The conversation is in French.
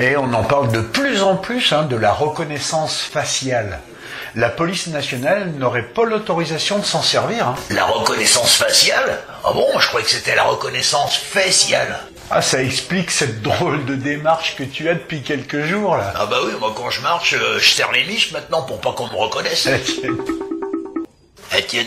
Et on en parle de plus en plus de la reconnaissance faciale. La police nationale n'aurait pas l'autorisation de s'en servir. La reconnaissance faciale? Ah bon, je croyais que c'était la reconnaissance faciale. Ah, ça explique cette drôle de démarche que tu as depuis quelques jours, là. Ah bah oui, moi quand je marche, je serre les miches maintenant pour pas qu'on me reconnaisse. Etienne.